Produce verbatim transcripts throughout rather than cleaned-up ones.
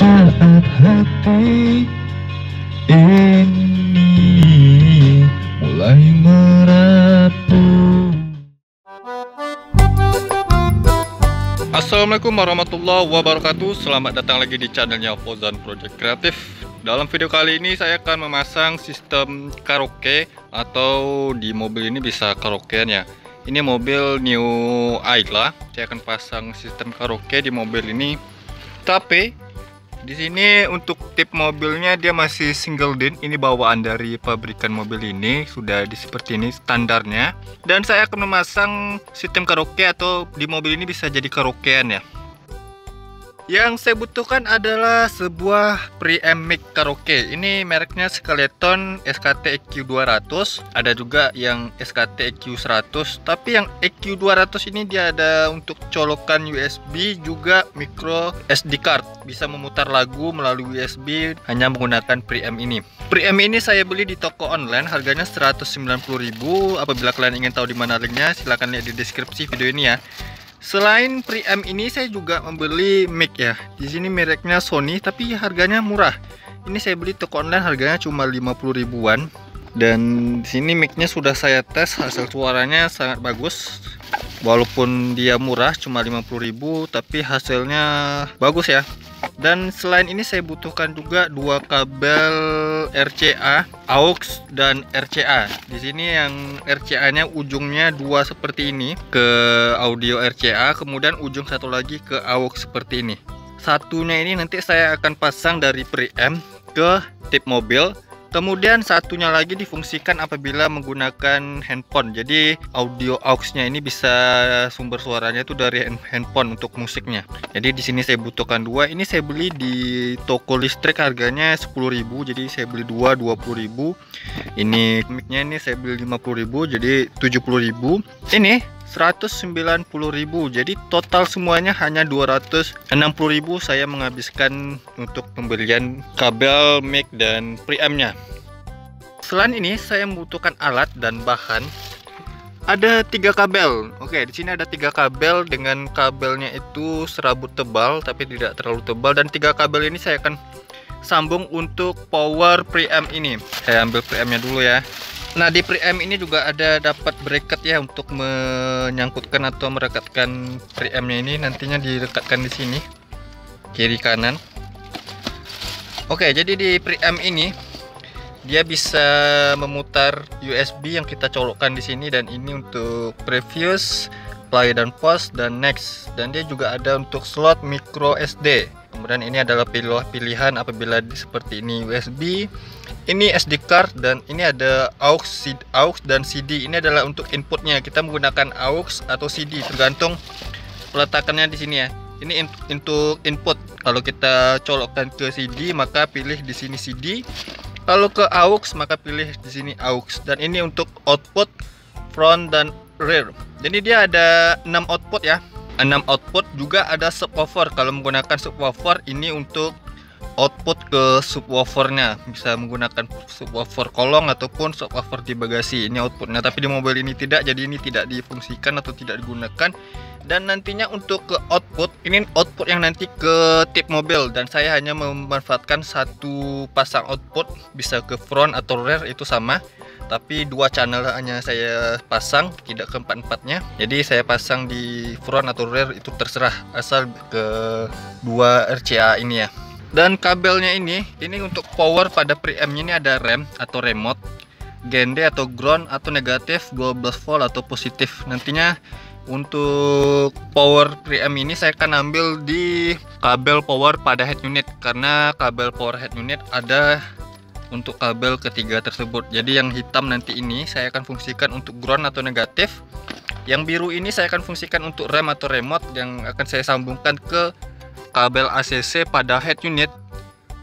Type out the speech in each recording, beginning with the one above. saat hati ini mulai merapu. Assalamualaikum warahmatullahi wabarakatuh. Selamat datang lagi di channelnya Fauzan Project Creative. Dalam video kali ini saya akan memasang sistem karaoke, atau di mobil ini bisa karaokean ya. Ini mobil New Ayla, saya akan pasang sistem karaoke di mobil ini. Tapi di sini untuk tip mobilnya dia masih single din. Ini bawaan dari pabrikan mobil ini, sudah di seperti ini standarnya. Dan saya akan memasang sistem karaoke, atau di mobil ini bisa jadi karaokean ya. Yang saya butuhkan adalah sebuah Pre Amp mic karaoke. Ini mereknya Skeleton S K T E Q dua ratus. Ada juga yang S K T E Q seratus. Tapi yang E Q dua ratus ini dia ada untuk colokan U S B, juga micro S D card. Bisa memutar lagu melalui U S B hanya menggunakan Pre Amp ini. Pre Amp ini saya beli di toko online, harganya seratus sembilan puluh ribu. Apabila kalian ingin tahu di mana linknya, silahkan lihat di deskripsi video ini ya. Selain Pre Amp ini saya juga membeli mic ya. Di sini mereknya Sony tapi harganya murah. Ini saya beli toko online harganya cuma lima puluh ribuan. Dan di sini micnya sudah saya tes, hasil suaranya sangat bagus. Walaupun dia murah cuma lima puluh ribu tapi hasilnya bagus ya. Dan selain ini saya butuhkan juga dua kabel R C A, A U X dan R C A. Di sini yang R C A-nya ujungnya dua seperti ini ke audio R C A, kemudian ujung satu lagi ke A U X seperti ini. Satunya ini nanti saya akan pasang dari Pre Amp ke tip mobil. Kemudian satunya lagi difungsikan apabila menggunakan handphone. Jadi audio A U X-nya ini bisa sumber suaranya itu dari handphone untuk musiknya. Jadi di sini saya butuhkan dua. Ini saya beli di toko listrik harganya sepuluh ribu. Jadi saya beli dua dua puluh ribu. Ini mic-nya ini saya beli lima puluh ribu. Jadi tujuh puluh ribu. Ini seratus sembilan puluh ribu. Jadi total semuanya hanya dua ratus enam puluh ribu saya menghabiskan untuk pembelian kabel mic dan Pre Amp-nya. Selain ini saya membutuhkan alat dan bahan. Ada tiga kabel. Oke, di sini ada tiga kabel, dengan kabelnya itu serabut tebal tapi tidak terlalu tebal, dan tiga kabel ini saya akan sambung untuk power Pre Amp ini. Saya ambil Pre Amp-nya dulu ya. Nah, di Pre Amp ini juga ada dapat bracket ya untuk menyangkutkan atau merekatkan Pre Amp-nya ini, nantinya direkatkan di sini kiri kanan. Oke, jadi di Pre Amp ini dia bisa memutar U S B yang kita colokkan di sini, dan ini untuk previous, play dan pause dan next, dan dia juga ada untuk slot micro S D. Kemudian ini adalah pilihan apabila seperti ini U S B, ini S D card, dan ini ada A U X, A U X dan C D. Ini adalah untuk inputnya, kita menggunakan A U X atau C D tergantung peletakannya di sini ya. Ini untuk input. Kalau kita colokkan ke C D maka pilih di sini C D. Kalau ke A U X maka pilih di sini A U X. Dan ini untuk output front dan rear. Jadi dia ada enam output ya. enam output, juga ada subwoofer. Kalau menggunakan subwoofer ini untuk output ke subwoofernya, bisa menggunakan subwoofer kolong ataupun subwoofer di bagasi. Ini outputnya, tapi di mobil ini tidak, jadi ini tidak difungsikan atau tidak digunakan. Dan nantinya untuk ke output, ini output yang nanti ke tip mobil, dan saya hanya memanfaatkan satu pasang output, bisa ke front atau rear itu sama. Tapi dua channel hanya saya pasang, tidak keempat-empatnya. Jadi saya pasang di front atau rear itu terserah, asal ke dua R C A ini ya. Dan kabelnya ini, ini untuk power pada Pre Amp ini ada rem atau remote, gende atau ground atau negatif, dua belas volt atau positif. Nantinya untuk power Pre Amp ini saya akan ambil di kabel power pada head unit, karena kabel power head unit ada untuk kabel ketiga tersebut. Jadi yang hitam nanti ini saya akan fungsikan untuk ground atau negatif, yang biru ini saya akan fungsikan untuk rem atau remote yang akan saya sambungkan ke kabel A C C pada head unit.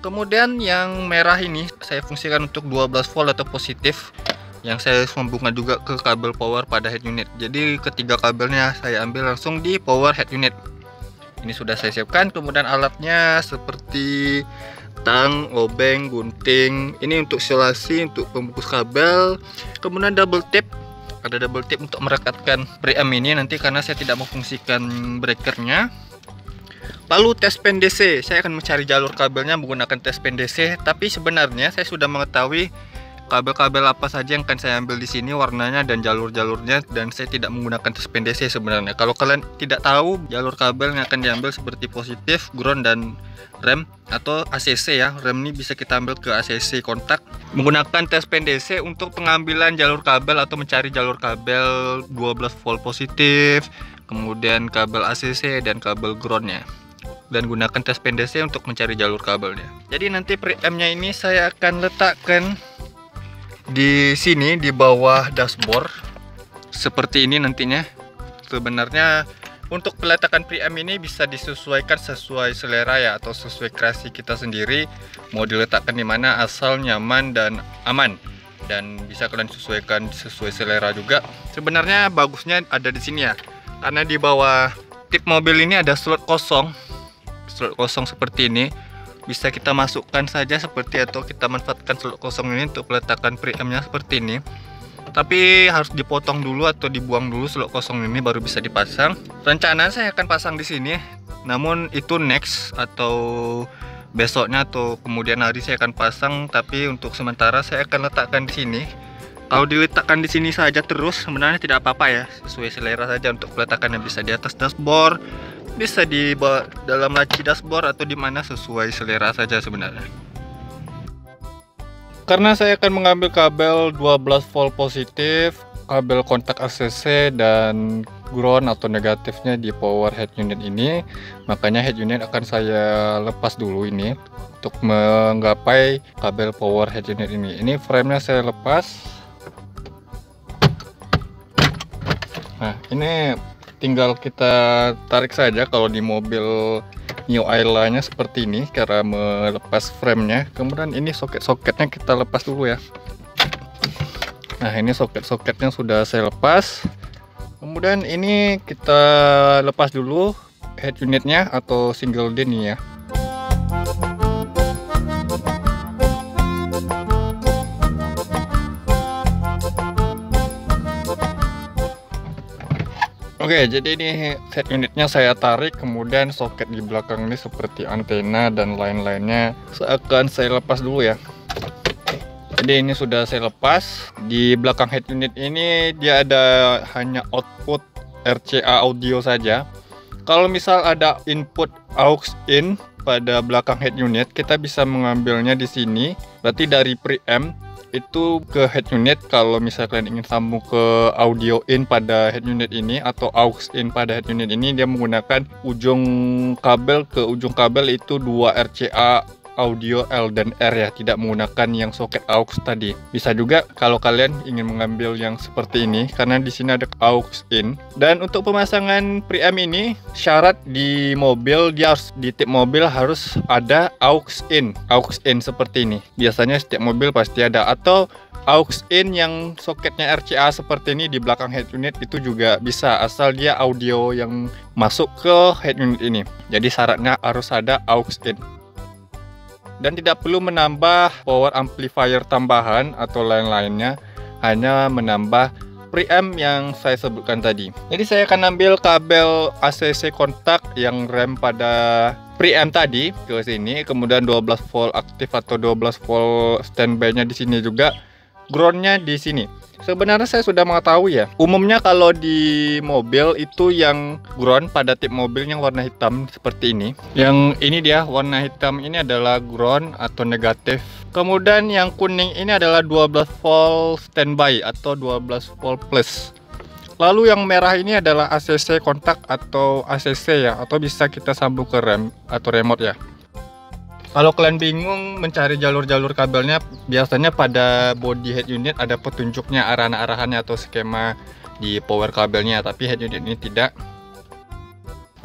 Kemudian yang merah ini saya fungsikan untuk dua belas volt atau positif, yang saya sambungkan juga ke kabel power pada head unit. Jadi ketiga kabelnya saya ambil langsung di power head unit. Ini sudah saya siapkan. Kemudian alatnya seperti tang, obeng, gunting. Ini untuk silasi, untuk pembungkus kabel. Kemudian double tip. Ada double tip untuk merekatkan Pre Amp ini nanti, karena saya tidak mau fungsikan breakernya. Lalu testpen D C, saya akan mencari jalur kabelnya menggunakan testpen D C, tapi sebenarnya saya sudah mengetahui kabel-kabel apa saja yang akan saya ambil di sini, warnanya dan jalur-jalurnya, dan saya tidak menggunakan testpen D C sebenarnya. Kalau kalian tidak tahu jalur kabel yang akan diambil seperti positif, ground dan rem atau A C C ya, rem ini bisa kita ambil ke A C C kontak menggunakan testpen D C untuk pengambilan jalur kabel atau mencari jalur kabel dua belas volt positif, kemudian kabel A C C dan kabel groundnya. Dan gunakan testpen D C untuk mencari jalur kabelnya. Jadi nanti pre amp-nya ini saya akan letakkan di sini di bawah dashboard seperti ini nantinya. Sebenarnya untuk peletakan pre amp ini bisa disesuaikan sesuai selera ya, atau sesuai kreasi kita sendiri mau diletakkan di mana asal nyaman dan aman. Dan bisa kalian sesuaikan sesuai selera juga. Sebenarnya bagusnya ada di sini ya, karena di bawah tip mobil ini ada slot kosong. Slot kosong seperti ini bisa kita masukkan saja seperti, atau kita manfaatkan slot kosong ini untuk peletakan pre amp-nya seperti ini, tapi harus dipotong dulu atau dibuang dulu slot kosong ini baru bisa dipasang. Rencana saya akan pasang di sini, namun itu next atau besoknya atau kemudian hari saya akan pasang, tapi untuk sementara saya akan letakkan di sini. Kalau diletakkan di sini saja terus sebenarnya tidak apa-apa ya, sesuai selera saja untuk peletakan yang bisa di atas dashboard, bisa di dalam laci dashboard atau di mana, sesuai selera saja sebenarnya. Karena saya akan mengambil kabel dua belas volt positif, kabel kontak A C C dan ground atau negatifnya di power head unit ini, makanya head unit akan saya lepas dulu ini untuk menggapai kabel power head unit ini. Ini framenya saya lepas. Nah, ini tinggal kita tarik saja kalau di mobil New Ayla nya seperti ini cara melepas framenya. Kemudian ini soket-soketnya kita lepas dulu ya. Nah, ini soket-soketnya sudah saya lepas. Kemudian ini kita lepas dulu head unitnya atau single din ya. Oke, jadi ini head unitnya saya tarik, kemudian soket di belakang ini seperti antena dan lain-lainnya akan saya lepas dulu ya. Jadi ini sudah saya lepas. Di belakang head unit ini dia ada hanya output R C A audio saja. Kalau misal ada input aux in pada belakang head unit, kita bisa mengambilnya di sini. Berarti dari preamp itu ke head unit. Kalau misalkan ingin sambung ke audio in pada head unit ini atau aux in pada head unit ini, dia menggunakan ujung kabel ke ujung kabel itu dua R C A audio L dan R ya, tidak menggunakan yang soket aux tadi. Bisa juga kalau kalian ingin mengambil yang seperti ini karena di sini ada aux in. Dan untuk pemasangan preamp ini syarat di mobil, dia harus di tiap mobil harus ada aux in. Aux in seperti ini. Biasanya setiap mobil pasti ada, atau aux in yang soketnya R C A seperti ini di belakang head unit itu juga bisa, asal dia audio yang masuk ke head unit ini. Jadi syaratnya harus ada aux in. Dan tidak perlu menambah power amplifier tambahan atau lain-lainnya, hanya menambah preamp yang saya sebutkan tadi. Jadi saya akan ambil kabel A C C kontak yang rem pada preamp tadi ke sini, kemudian dua belas volt aktif atau dua belas volt standby-nya di sini juga, groundnya di sini. Sebenarnya saya sudah mengetahui ya, umumnya kalau di mobil itu yang ground pada tip mobil yang warna hitam seperti ini. Yang ini dia, warna hitam ini adalah ground atau negatif. Kemudian yang kuning ini adalah dua belas volt standby atau dua belas volt plus. Lalu yang merah ini adalah A C C kontak atau A C C ya, atau bisa kita sambung ke rem atau remote ya. Kalau kalian bingung mencari jalur-jalur kabelnya, biasanya pada body head unit ada petunjuknya, arahan-arahannya atau skema di power kabelnya, tapi head unit ini tidak.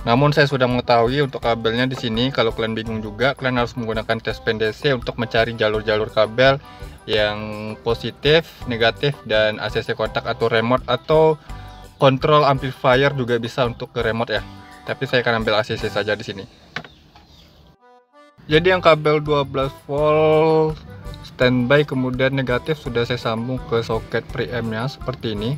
Namun saya sudah mengetahui untuk kabelnya di sini. Kalau kalian bingung juga, kalian harus menggunakan testpen D C untuk mencari jalur-jalur kabel yang positif, negatif, dan A C C kontak atau remote, atau kontrol amplifier juga bisa untuk ke remote ya. Tapi saya akan ambil A C C saja di sini. Jadi yang kabel dua belas volt standby kemudian negatif sudah saya sambung ke soket preamp-nya seperti ini.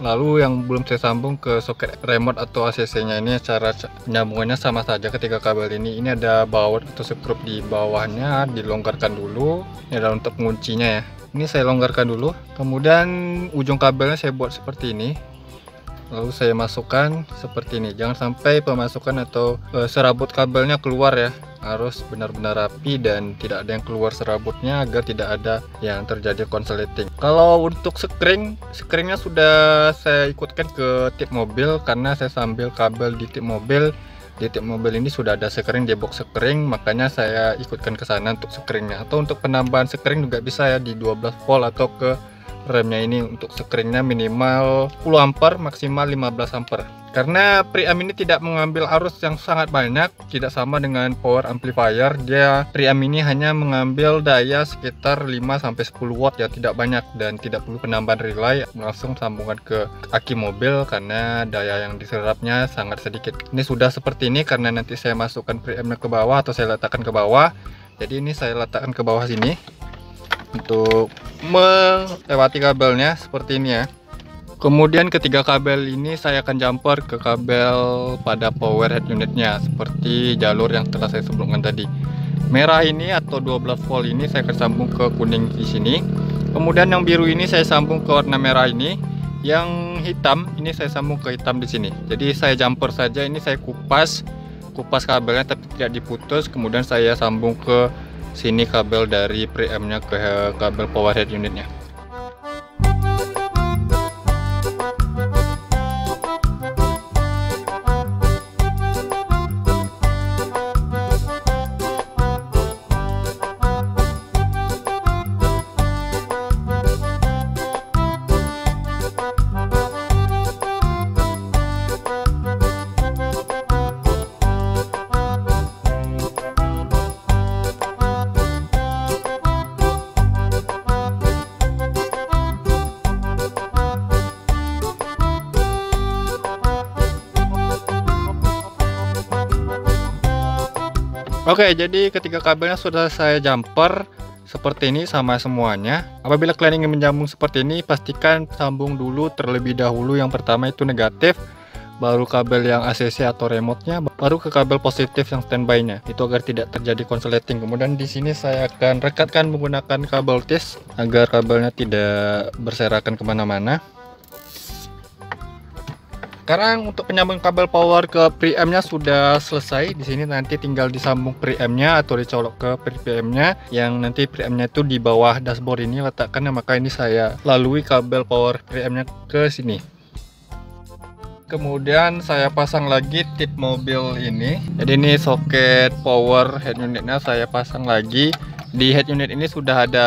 Lalu yang belum saya sambung ke soket remote atau A C C nya ini, cara nyambungannya sama saja ketiga kabel ini. Ini ada baut atau skrup di bawahnya, dilonggarkan dulu. Ini adalah untuk penguncinya ya. Ini saya longgarkan dulu, kemudian ujung kabelnya saya buat seperti ini. Lalu saya masukkan seperti ini. Jangan sampai pemasukan atau e, serabut kabelnya keluar ya. Harus benar-benar rapi dan tidak ada yang keluar serabutnya, agar tidak ada yang terjadi konsleting. Kalau untuk sekring, sekringnya sudah saya ikutkan ke tip mobil, karena saya sambil kabel di tip mobil. Di tip mobil ini sudah ada sekring, di box sekring, makanya saya ikutkan ke sana untuk sekringnya. Atau untuk penambahan sekring juga bisa ya, di dua belas volt atau ke remnya ini. Untuk sekringnya minimal sepuluh ampere, maksimal lima belas ampere. Karena Pre Amp ini tidak mengambil arus yang sangat banyak, tidak sama dengan power amplifier. Dia Pre Amp ini hanya mengambil daya sekitar lima sampai sepuluh watt ya, tidak banyak dan tidak perlu penambahan relay. Langsung sambungan ke aki mobil karena daya yang diserapnya sangat sedikit. Ini sudah seperti ini karena nanti saya masukkan Pre Amp ke bawah atau saya letakkan ke bawah. Jadi ini saya letakkan ke bawah sini untuk melewati kabelnya seperti ini ya. Kemudian ketiga kabel ini saya akan jumper ke kabel pada power head unitnya, seperti jalur yang telah saya sebelumkan tadi. Merah ini atau dua belas volt ini saya akan sambung ke kuning di sini. Kemudian yang biru ini saya sambung ke warna merah ini. Yang hitam ini saya sambung ke hitam di sini. Jadi saya jumper saja, ini saya kupas kupas kabelnya tapi tidak diputus. Kemudian saya sambung ke sini kabel dari Pre Amp-nya ke kabel power head unitnya. Oke, jadi ketiga kabelnya sudah saya jumper seperti ini sama semuanya. Apabila kalian ingin menyambung seperti ini, pastikan sambung dulu terlebih dahulu. Yang pertama itu negatif, baru kabel yang A C C atau remote-nya, baru ke kabel positif yang standby-nya. Itu agar tidak terjadi konsleting. Kemudian di sini saya akan rekatkan menggunakan kabel tis agar kabelnya tidak berserakan kemana-mana. Sekarang untuk penyambung kabel power ke Pre Amp-nya sudah selesai. Di sini nanti tinggal disambung Pre Amp-nya atau dicolok ke Pre Amp-nya, yang nanti Pre Amp-nya itu di bawah dashboard ini letakkan. Maka ini saya lalui kabel power Pre Amp-nya ke sini. Kemudian saya pasang lagi tip mobil ini. Jadi ini soket power head unitnya saya pasang lagi. Di head unit ini sudah ada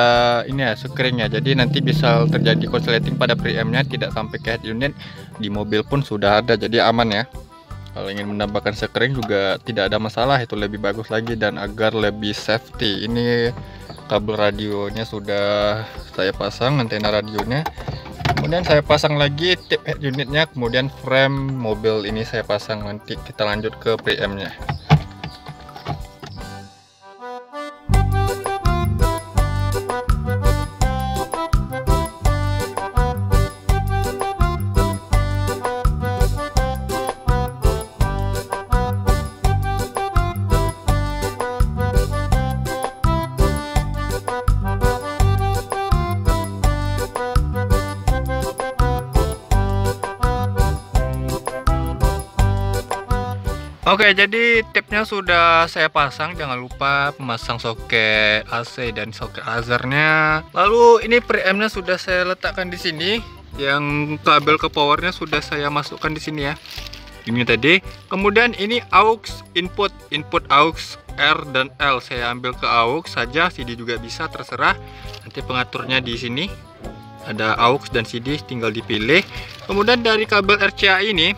ini ya, sekringnya, jadi nanti bisa terjadi korsleting pada Pre Amp-nya, tidak sampai ke head unit. Di mobil pun sudah ada, jadi aman ya. Kalau ingin menambahkan sekring juga tidak ada masalah, itu lebih bagus lagi dan agar lebih safety. Ini kabel radionya sudah saya pasang, antena radionya. Kemudian saya pasang lagi tip head unitnya, kemudian frame mobil ini saya pasang. Nanti kita lanjut ke Pre Amp-nya. Oke, jadi tipnya sudah saya pasang. Jangan lupa memasang soket A C dan soket azernya. Lalu ini Pre Amp-nya sudah saya letakkan di sini. Yang kabel ke powernya sudah saya masukkan di sini ya. Ini tadi. Kemudian ini aux input, input aux R dan L. Saya ambil ke aux saja, C D juga bisa, terserah. Nanti pengaturnya di sini. Ada aux dan C D, tinggal dipilih. Kemudian dari kabel R C A ini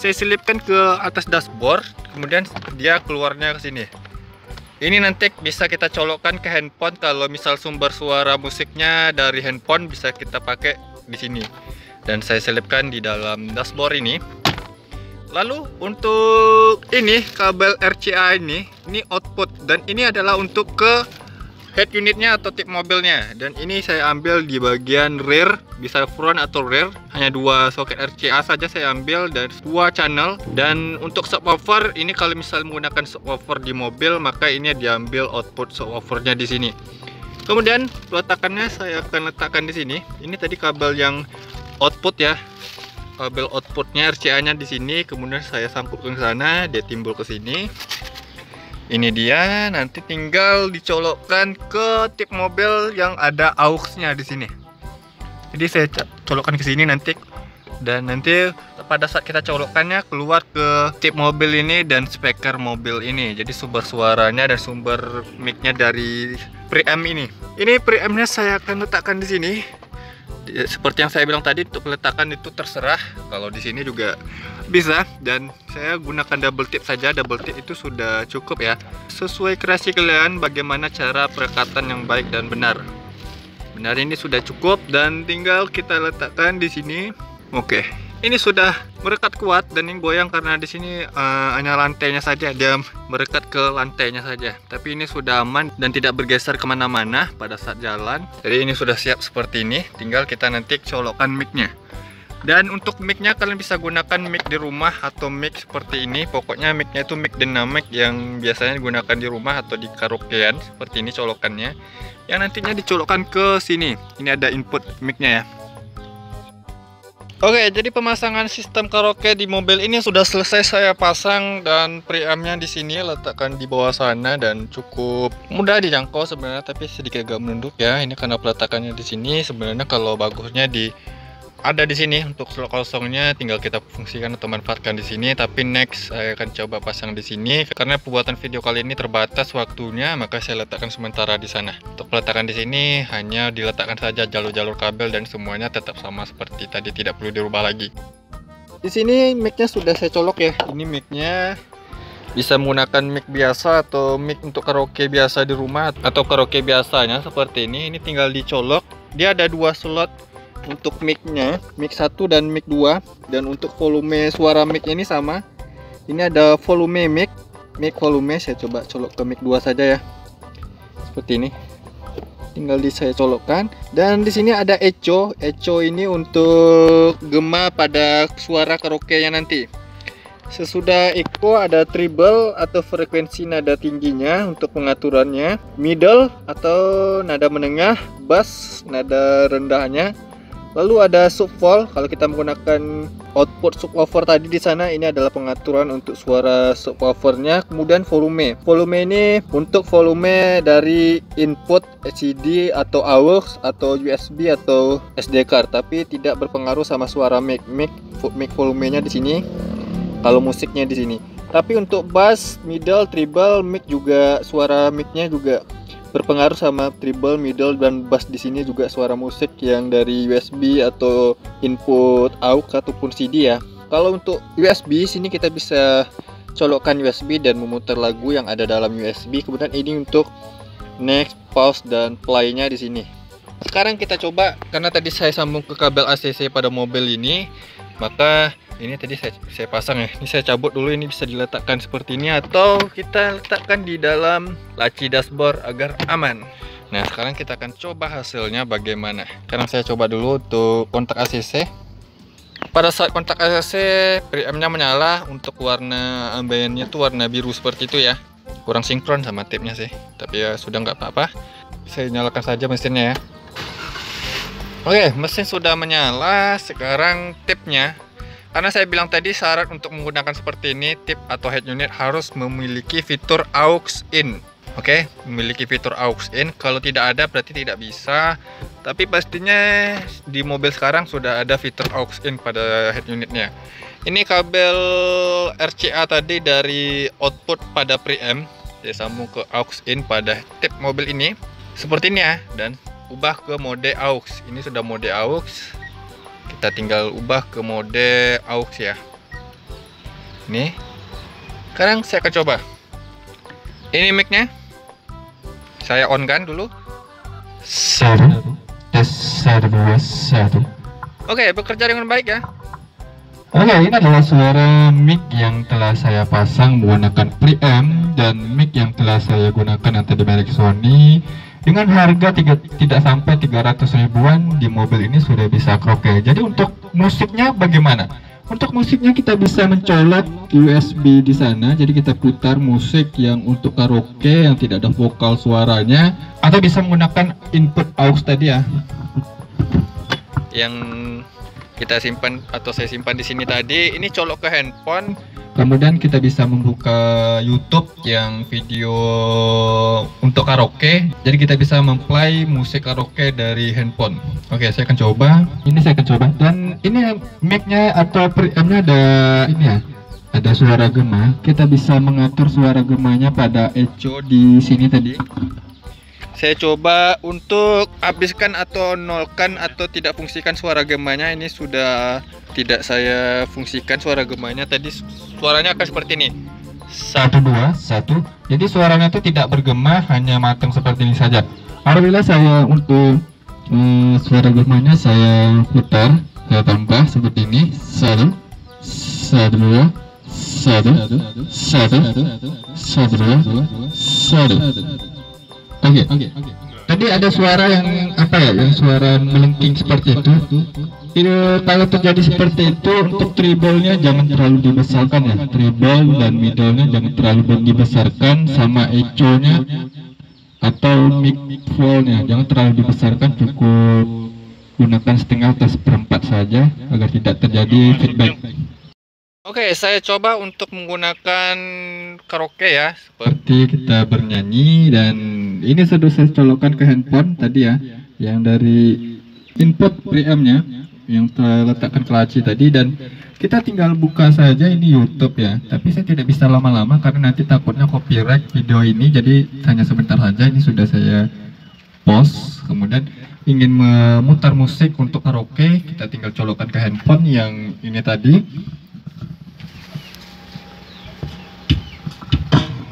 saya selipkan ke atas dashboard, kemudian dia keluarnya ke sini. Ini nanti bisa kita colokkan ke handphone. Kalau misal sumber suara musiknya dari handphone, bisa kita pakai di sini. Dan saya selipkan di dalam dashboard ini. Lalu untuk ini kabel R C A ini, ini output dan ini adalah untuk ke head unitnya atau tip mobilnya. Dan ini saya ambil di bagian rear, bisa front atau rear. Hanya dua soket R C A saja saya ambil dan dua channel. Dan untuk subwoofer ini kalau misal menggunakan subwoofer di mobil, maka ini diambil output subwoofernya di sini. Kemudian peletakannya saya akan letakkan di sini. Ini tadi kabel yang output ya. Kabel outputnya R C A-nya di sini, kemudian saya sangkutkan ke sana, dia timbul ke sini. Ini dia, nanti tinggal dicolokkan ke tip mobil yang ada aux-nya di sini. Jadi saya colokkan ke sini nanti, dan nanti pada saat kita colokkannya keluar ke tip mobil ini dan speaker mobil ini. Jadi sumber suaranya dan sumber mic-nya dari Pre Amp ini. Ini Pre Amp-nya saya akan letakkan di sini. Seperti yang saya bilang tadi, untuk peletakan itu terserah. Kalau di sini juga bisa, dan saya gunakan double tip saja. Double tip itu sudah cukup ya, sesuai kreasi kalian bagaimana cara perekatan yang baik dan benar. Benar, ini sudah cukup dan tinggal kita letakkan di sini. Oke, ini sudah merekat kuat dan ini goyang karena di sini uh, hanya lantainya saja, dia merekat ke lantainya saja. Tapi ini sudah aman dan tidak bergeser kemana-mana pada saat jalan. Jadi ini sudah siap seperti ini, tinggal kita nanti colokkan mic-nya. Dan untuk mic-nya kalian bisa gunakan mic di rumah atau mic seperti ini. Pokoknya mic-nya itu mic dynamic yang biasanya digunakan di rumah atau di karaokean. Seperti ini colokannya, yang nantinya dicolokkan ke sini. Ini ada input mic-nya ya. Oke, jadi pemasangan sistem karaoke di mobil ini sudah selesai saya pasang, dan preamp-nya di sini letakkan di bawah sana dan cukup mudah dijangkau sebenarnya, tapi sedikit agak menunduk ya. Ini karena peletakannya di sini. Sebenarnya kalau bagusnya di ada di sini untuk slot kosongnya, tinggal kita fungsikan atau manfaatkan di sini. Tapi next saya akan coba pasang di sini karena pembuatan video kali ini terbatas waktunya, maka saya letakkan sementara di sana. Untuk peletakan di sini hanya diletakkan saja jalur-jalur kabel dan semuanya tetap sama seperti tadi, tidak perlu dirubah lagi. Di sini mic-nya sudah saya colok ya. Ini mic-nya bisa menggunakan mic biasa atau mic untuk karaoke biasa di rumah atau karaoke biasanya seperti ini. Ini tinggal dicolok. Dia ada dua slot untuk mic-nya, mic satu dan mic dua. Dan untuk volume suara mic ini sama. Ini ada volume mic, mic volume. Saya coba colok ke mic dua saja ya. Seperti ini. Tinggal di saya colokkan. Dan di sini ada echo. Echo ini untuk gema pada suara karaoke-nya nanti. Sesudah echo ada treble atau frekuensi nada tingginya untuk pengaturannya, middle atau nada menengah, bass nada rendahnya. Lalu ada subwoofer, kalau kita menggunakan output subwoofer tadi di sana, ini adalah pengaturan untuk suara subwoofernya. Kemudian volume. Volume ini untuk volume dari input C D atau aux atau U S B atau S D card, tapi tidak berpengaruh sama suara mic. Mic, mic volumenya di sini. Kalau musiknya di sini. Tapi untuk bass, middle, treble, mic juga suara micnya juga berpengaruh sama treble, middle, dan bass. Di sini juga suara musik yang dari U S B atau input aux ataupun C D ya. Kalau untuk U S B, sini kita bisa colokkan U S B dan memutar lagu yang ada dalam U S B. Kemudian ini untuk next, pause, dan play-nya di sini. Sekarang kita coba, karena tadi saya sambung ke kabel A C C pada mobil ini, maka ini tadi saya, saya pasang ya. Ini saya cabut dulu, ini bisa diletakkan seperti ini atau kita letakkan di dalam laci dashboard agar aman. Nah, sekarang kita akan coba hasilnya bagaimana. Sekarang saya coba dulu untuk kontak A C C. Pada saat kontak A C C, preamp-nya menyala. Untuk warna ambiennya tuh warna biru seperti itu ya. Kurang sinkron sama tipnya sih, tapi ya sudah nggak apa-apa. Saya nyalakan saja mesinnya ya. Oke, mesin sudah menyala. Sekarang tipnya. Karena saya bilang tadi syarat untuk menggunakan seperti ini, tip atau head unit harus memiliki fitur aux in. Oke, okay? Memiliki fitur aux in. Kalau tidak ada berarti tidak bisa. Tapi pastinya di mobil sekarang sudah ada fitur aux in pada head unitnya. Ini kabel R C A tadi dari output pada preamp, saya sambung ke aux in pada tip mobil ini. Seperti ini ya, dan ubah ke mode aux. Ini sudah mode aux. Kita tinggal ubah ke mode aux ya. Nih. Sekarang saya akan coba. Ini mic-nya. Saya on kan dulu. Oke, bekerja dengan baik ya. Oke, ini adalah suara mic yang telah saya pasang menggunakan preamp dan mic yang telah saya gunakan yang tadi merek Sony Dengan harga tiga, tidak sampai tiga ratus ribuan, di mobil ini sudah bisa kroke. Jadi untuk musiknya bagaimana? Untuk musiknya kita bisa mencolok U S B di sana, jadi kita putar musik yang untuk karaoke yang tidak ada vokal suaranya, atau bisa menggunakan input aux tadi ya, yang kita simpan atau saya simpan di sini tadi. Ini colok ke handphone, kemudian kita bisa membuka YouTube yang video untuk karaoke, jadi kita bisa memplay musik karaoke dari handphone. Oke, saya akan coba, ini saya akan coba, dan ini mic-nya atau pre amp-nya ada ini ya, ada suara gema. Kita bisa mengatur suara gemanya pada echo di sini tadi. Saya coba untuk habiskan atau nolkan atau tidak fungsikan suara gemanya. Ini sudah tidak saya fungsikan suara gemanya. Tadi suaranya akan seperti ini. Satu, dua, satu. Jadi suaranya itu tidak bergema, hanya matang seperti ini saja. Alhamdulillah saya untuk um, suara gemanya saya putar, saya tambah seperti ini. Satu, satu, dua, satu, satu, satu, dua, satu. Oke, okay. okay. Tadi ada suara yang apa ya, yang suara melengking seperti itu. Ini kalau terjadi seperti itu, untuk tribolnya jangan terlalu dibesarkan ya, tribol dan middlenya jangan terlalu dibesarkan, sama echo-nya atau mic full-nya jangan terlalu dibesarkan, cukup gunakan setengah atau seperempat saja agar tidak terjadi feedback. Oke, okay, saya coba untuk menggunakan karaoke ya. Seperti kita bernyanyi, dan ini sudah saya colokkan ke handphone tadi ya, yang dari input preamp-nya yang terletakkan kelaci tadi, dan kita tinggal buka saja ini YouTube ya. Tapi saya tidak bisa lama-lama karena nanti takutnya copyright video ini, jadi hanya sebentar saja. Ini sudah saya pause. Kemudian ingin memutar musik untuk karaoke, kita tinggal colokkan ke handphone yang ini tadi.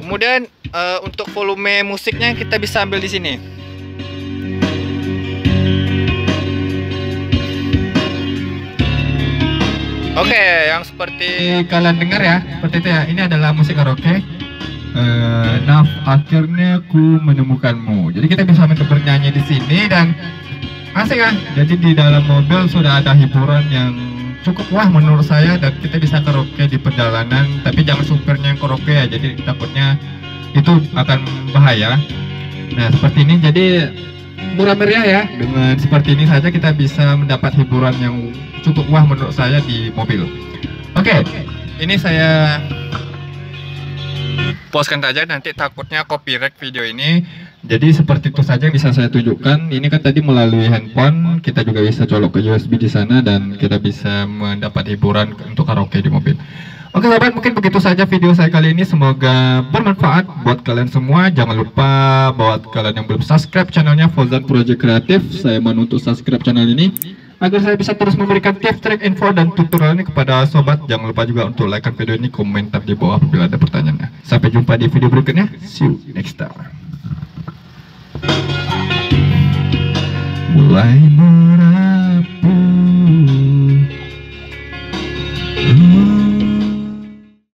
Kemudian uh, untuk volume musiknya kita bisa ambil di sini. Oke, okay, yang seperti kalian dengar ya, seperti itu ya. Ini adalah musik karaoke. Uh, nah, akhirnya ku menemukanmu. Jadi kita bisa bernyanyi di sini dan asik kan? Jadi di dalam mobil sudah ada hiburan yang cukup wah menurut saya, dan kita bisa karaoke di perjalanan, tapi jangan supirnya yang karaoke ya, jadi takutnya itu akan bahaya. Nah seperti ini, jadi murah meriah ya, dengan seperti ini saja kita bisa mendapat hiburan yang cukup wah menurut saya di mobil. Oke, okay, ini saya postkan saja, nanti takutnya copyright video ini. Jadi seperti itu saja yang bisa saya tunjukkan. Ini kan tadi melalui handphone, kita juga bisa colok ke U S B di sana, dan kita bisa mendapat hiburan untuk karaoke di mobil. Oke sahabat, mungkin begitu saja video saya kali ini. Semoga bermanfaat buat kalian semua. Jangan lupa buat kalian yang belum subscribe channelnya Fauzan Project Creative, saya menuntut subscribe channel ini agar saya bisa terus memberikan tips, trik, info, dan tutorial ini kepada sobat. Jangan lupa juga untuk like video ini, komentar di bawah apabila ada pertanyaannya. Sampai jumpa di video berikutnya. See you next time. Mulai